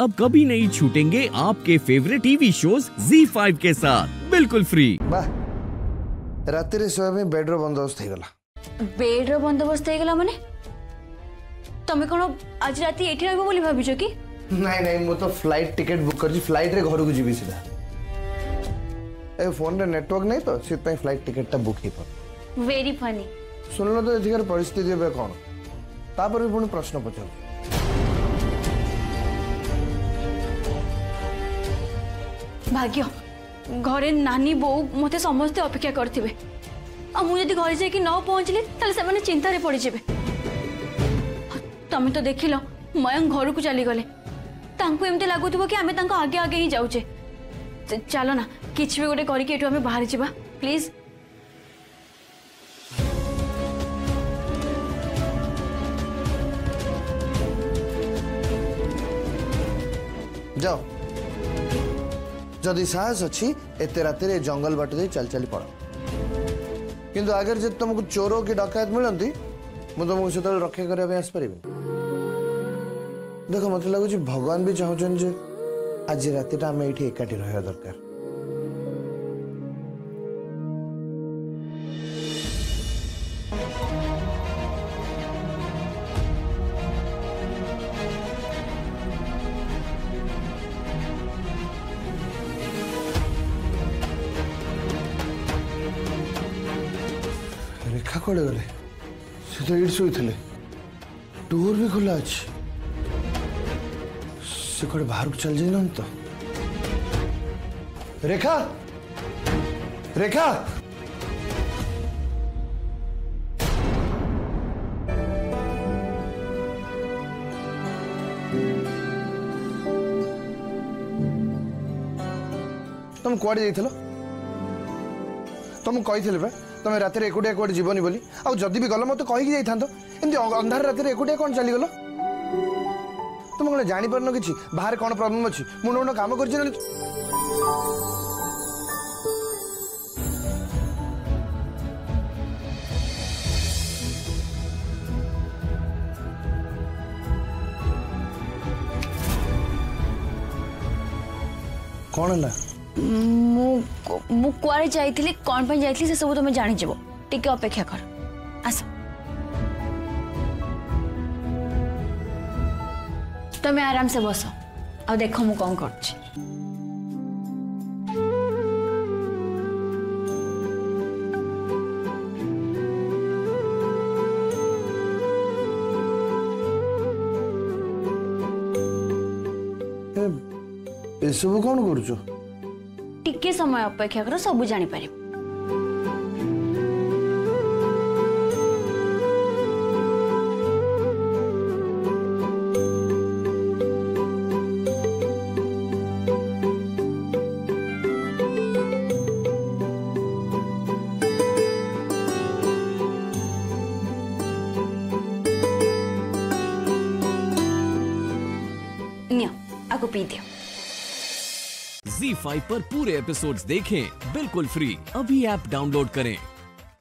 अब कभी नहीं छूटेंगे आपके फेवरेट टीवी शोज ZEE5 के साथ बिल्कुल फ्री। रात में बेड्रो बंदोबस्त बेड्रो बंदोबस्त माने तमे कोन आज राती एठी रहबो बोली भाबिजो की? नहीं नहीं मु तो फ्लाइट टिकट बुक कर जी फ्लाइट रे घर को जीबी सीधा। ए फोन रे नेटवर्क नहीं तो सितै फ्लाइट टिकट ता बुक ही पर। Very funny. सुन लो तो अधिकार परिस्थिति बे कोन तापर भी पुन प्रश्न पूछो। भाग्य घरे नानी बो मते समस्त अपेक्षा करथिबे। आ मु यदि घर जाय कि न पहुंचले तले से माने चिंता रे पड़ी जेबे। तमे तो देख लो मयंक घर को चली गले एमती लगुत कि आम आगे आगे ही जाऊे चलो ना कि गोटे करें बाहर जावा प्लीज जाओ जदि साहस अच्छी एत राति जंगल बाट दे चल चल पड़ किंतु आगे जब तुमको चोर की डकायत मिलती मुझे तुमको से रक्षा करने देख मत लगुच भगवान भी चाहन जे आज राति एकाठी रहा दरकार रेखा कड़े गले से तो ईट शोले डोर भी खुला अच्छे कोड़े बाहर को चल जाए ना तो रेखा रेखा तुम कौड़ जाइल तुम कही पा तुम रात कौटे जीवन बोली आउ जदि भी गल मत कहीकि जाइंत एमती अंधार रात एकुटिया कौन चलीगल तुम कौन जानी पारन कि बाहर कौन प्रॉब्लम अच्छी मुंड काम कर कौन है मु कुआरे जाइथिली कौन पे जाइथिली से सब तुम जानी जबो टिके अपेक्षा कर आस तमे तो आराम से बस आ देख मु कौन कर सब कौन कर समय अपेक्षा कर सब जानी पारे ZEE5 पर पूरे एपिसोड्स देखें बिल्कुल फ्री। अभी ऐप डाउनलोड करें।